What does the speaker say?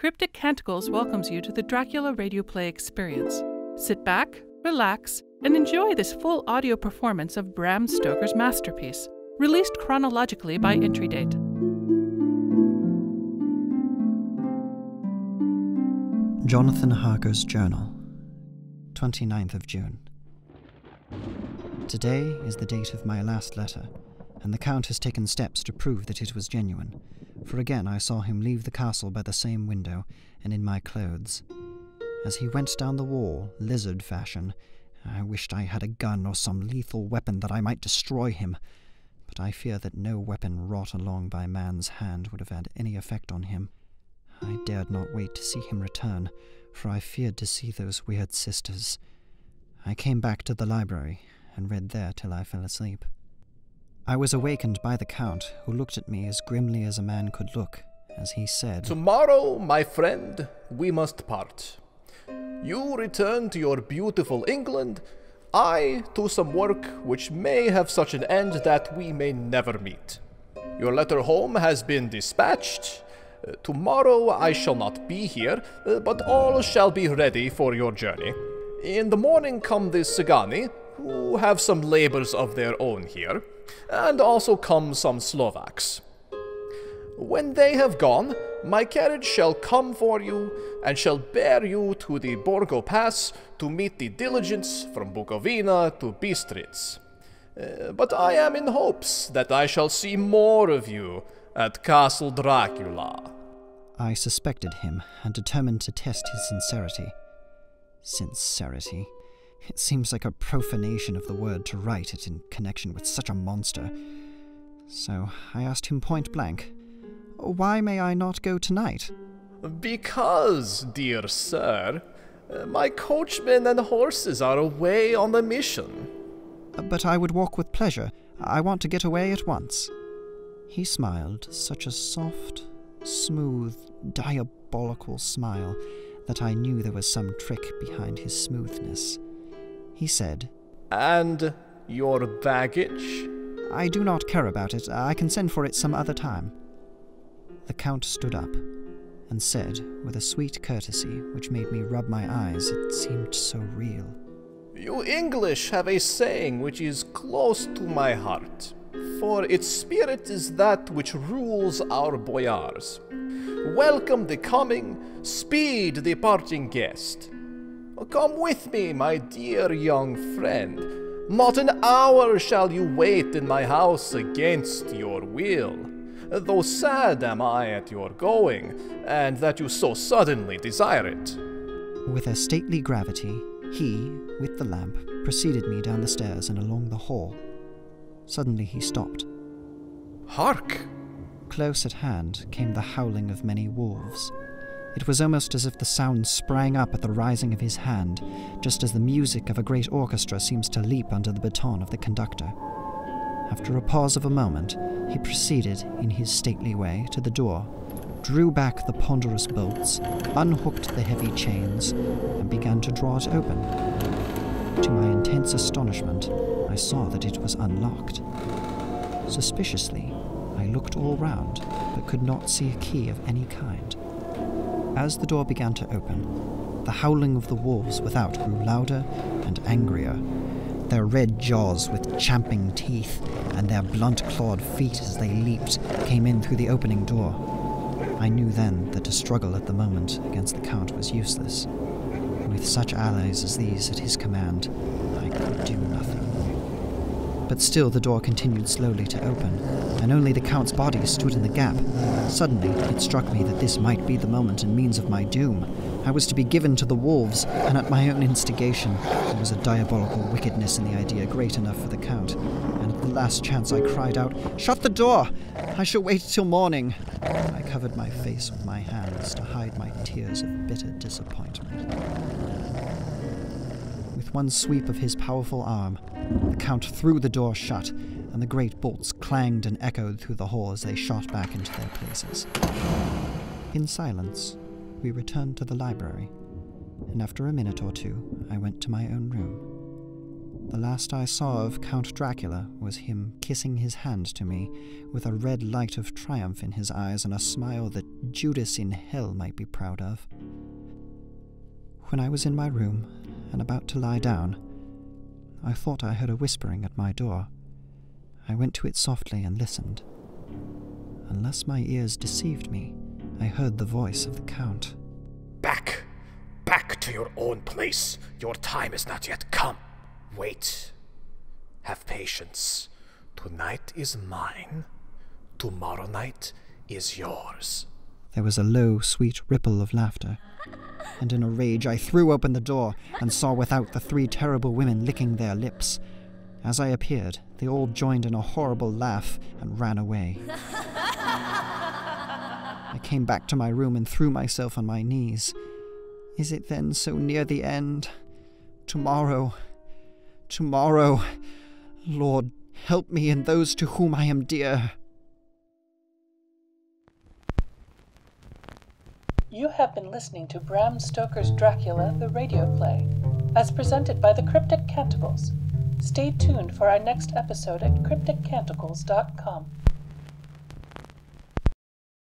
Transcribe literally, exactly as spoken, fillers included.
Cryptic Canticles welcomes you to the Dracula radio play experience. Sit back, relax, and enjoy this full audio performance of Bram Stoker's masterpiece, released chronologically by entry date. Jonathan Harker's Journal, twenty-ninth of June. Today is the date of my last letter, and the Count has taken steps to prove that it was genuine, for again I saw him leave the castle by the same window and in my clothes. As he went down the wall, lizard fashion, I wished I had a gun or some lethal weapon that I might destroy him, but I fear that no weapon wrought along by man's hand would have had any effect on him. I dared not wait to see him return, for I feared to see those weird sisters. I came back to the library and read there till I fell asleep. I was awakened by the Count, who looked at me as grimly as a man could look, as he said, "Tomorrow, my friend, we must part. You return to your beautiful England, I to some work which may have such an end that we may never meet. Your letter home has been dispatched. Uh, tomorrow I shall not be here, uh, but all shall be ready for your journey. In the morning come the Sigani, who have some labors of their own here, and also come some Slovaks. When they have gone, my carriage shall come for you, and shall bear you to the Borgo Pass to meet the diligence from Bukovina to Bistritz. Uh, but I am in hopes that I shall see more of you at Castle Dracula." I suspected him, and determined to test his sincerity. Sincerity? It seems like a profanation of the word to write it in connection with such a monster. So I asked him point blank, "Why may I not go tonight?" "Because, dear sir, my coachmen and horses are away on a mission." "But I would walk with pleasure. I want to get away at once." He smiled, such a soft, smooth, diabolical smile that I knew there was some trick behind his smoothness. He said, "And your baggage?" "I do not care about it. I can send for it some other time." The Count stood up and said, with a sweet courtesy which made me rub my eyes, it seemed so real, "You English have a saying which is close to my heart, for its spirit is that which rules our boyars. Welcome the coming, speed the parting guest. Come with me, my dear young friend. Not an hour shall you wait in my house against your will. Though sad am I at your going, and that you so suddenly desire it." With a stately gravity, he, with the lamp, preceded me down the stairs and along the hall. Suddenly he stopped. "Hark!" Close at hand came the howling of many wolves. It was almost as if the sound sprang up at the rising of his hand, just as the music of a great orchestra seems to leap under the baton of the conductor. After a pause of a moment, he proceeded, in his stately way, to the door, drew back the ponderous bolts, unhooked the heavy chains, and began to draw it open. To my intense astonishment, I saw that it was unlocked. Suspiciously, I looked all round, but could not see a key of any kind. As the door began to open, the howling of the wolves without grew louder and angrier, their red jaws with champing teeth and their blunt-clawed feet as they leaped came in through the opening door. I knew then that a struggle at the moment against the Count was useless. With such allies as these at his command, I could do nothing. But still the door continued slowly to open, and only the Count's body stood in the gap. Suddenly it struck me that this might be the moment and means of my doom. I was to be given to the wolves, and at my own instigation. There was a diabolical wickedness in the idea great enough for the Count, and at the last chance I cried out, "Shut the door! I shall wait till morning!" I covered my face with my hands to hide my tears of bitter disappointment. With one sweep of his powerful arm, the Count threw the door shut, and the great bolts clanged and echoed through the hall as they shot back into their places. In silence, we returned to the library, and after a minute or two, I went to my own room. The last I saw of Count Dracula was him kissing his hand to me, with a red light of triumph in his eyes and a smile that Judas in hell might be proud of. When I was in my room, and about to lie down, I thought I heard a whispering at my door. I went to it softly and listened. Unless my ears deceived me, I heard the voice of the Count. Back! Back to your own place! Your time is not yet come! Wait. Have patience. Tonight is mine. Tomorrow night is yours. There was a low, sweet ripple of laughter, and in a rage I threw open the door and saw without the three terrible women licking their lips. As I appeared, they all joined in a horrible laugh and ran away. I came back to my room and threw myself on my knees. Is it then so near the end? Tomorrow... Tomorrow, Lord, help me and those to whom I am dear. You have been listening to Bram Stoker's Dracula, the radio play, as presented by the Cryptic Canticles. Stay tuned for our next episode at cryptic canticles dot com.